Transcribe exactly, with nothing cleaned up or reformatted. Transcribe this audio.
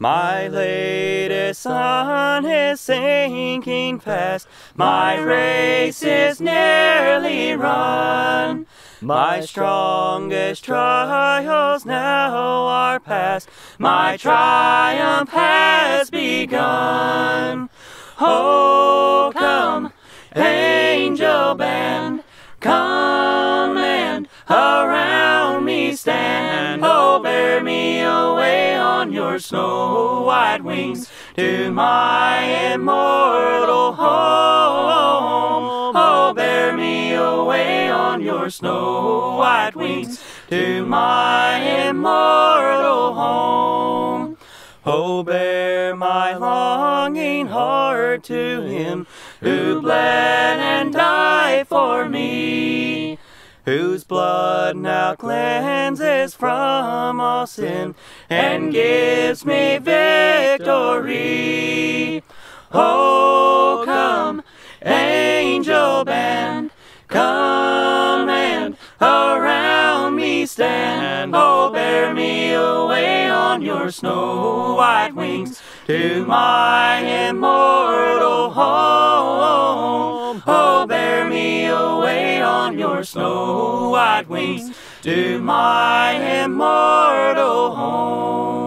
My latest sun is sinking fast, my race is nearly run. My strongest trials now are past, my triumph has begun. Oh, come, angel band, come and around me stand. Oh, bear me away on your snow-white wings to my immortal home. Oh, bear me away on your snow-white wings to my immortal home. Oh, bear my longing heart to him who bled and died for me, whose blood now cleanses from all sin and gives me victory. Oh, come, angel band, come and around me stand. Oh, bear me away on your snow-white wings to my immortal home. Oh, bear me away on your snow-white wings to my immortal home.